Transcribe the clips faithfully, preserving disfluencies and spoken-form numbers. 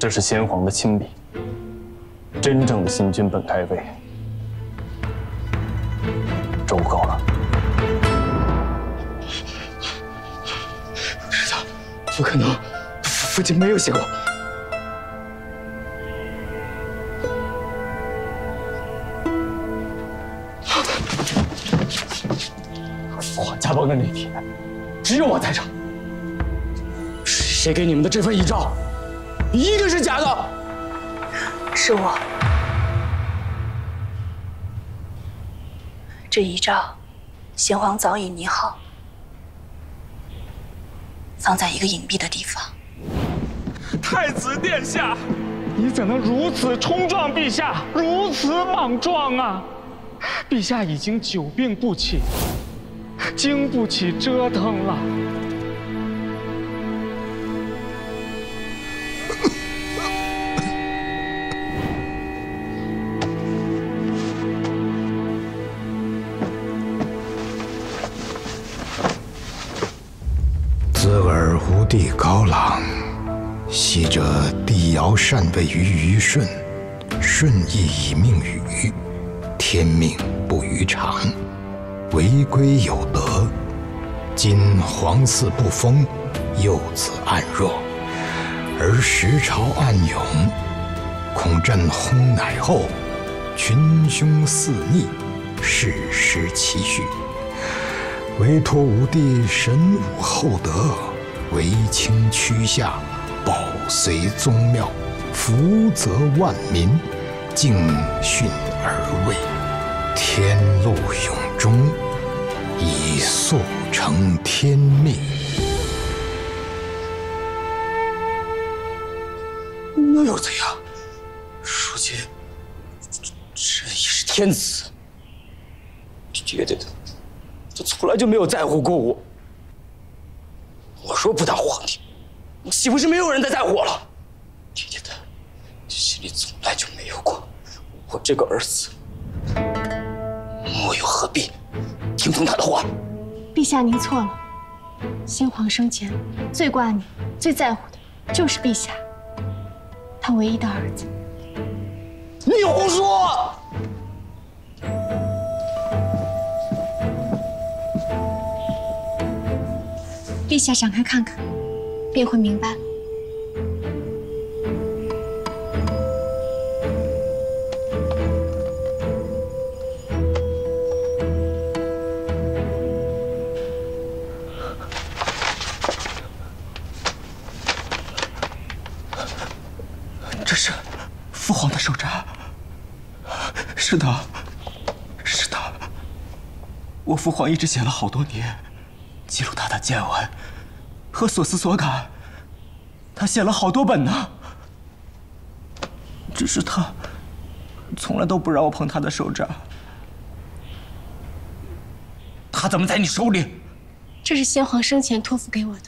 这是先皇的亲笔，真正的新君本该位，周不够了。是的，不可能，父亲没有写过。 家暴的那天，只有我在场。谁给你们的这份遗诏？一定是假的。是我。这遗诏，先皇早已拟好，放在一个隐蔽的地方。太子殿下，你怎能如此冲撞陛下，如此莽撞啊？陛下已经久病不起。 经不起折腾了。子耳无地高朗，昔者帝尧禅位于虞舜，舜亦以命与禹，天命不于常。 为归有德，今皇嗣不封，幼子暗弱，而时潮暗涌，恐朕薨乃后，群凶肆逆，世失其序。唯托吾弟神武厚德，为清区下，保随宗庙，福泽万民，敬训而位，天路永。 中以速成天命。那又怎样？如今朕已是天子，绝对的，他从来就没有在乎过我。我说不当皇帝，岂不是没有人再在乎我了？爹爹的心里从来就没有过我这个儿子。 我又何必听从他的话？陛下，您错了。先皇生前最挂念、最在乎的就是陛下，他唯一的儿子。你胡说！陛下展开看看，便会明白了。 父皇的手札，是的，是的。我父皇一直写了好多年，记录他的见闻和所思所感。他写了好多本呢，只是他从来都不让我碰他的手札。他怎么在你手里？这是先皇生前托付给我的，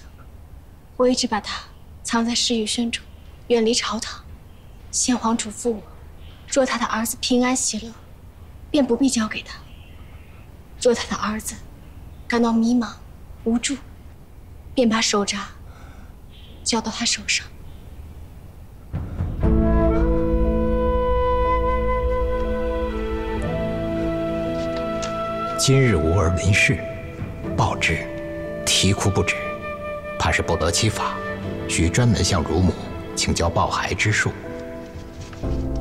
我一直把它藏在侍御轩中，远离朝堂。 先皇嘱咐我，若他的儿子平安喜乐，便不必交给他；若他的儿子感到迷茫无助，便把手札交到他手上。今日吾儿闻事，报之，啼哭不止，怕是不得其法，需专门向乳母请教抱孩之术。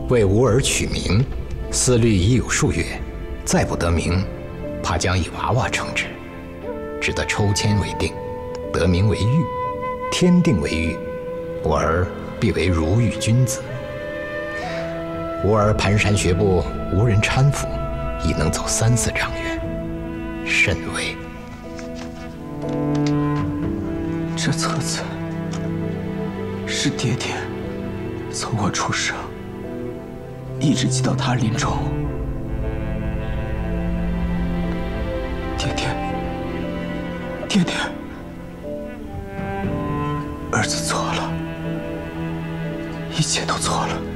为吾儿取名，思虑已有数月，再不得名，怕将以娃娃称之，只得抽签为定，得名为玉，天定为玉，吾儿必为如玉君子。吾儿蹒跚学步，无人搀扶，已能走三四丈远，甚慰。这册子是爹爹从我出生。 一直记到他临终。爹爹，爹爹，儿子错了，一切都错了。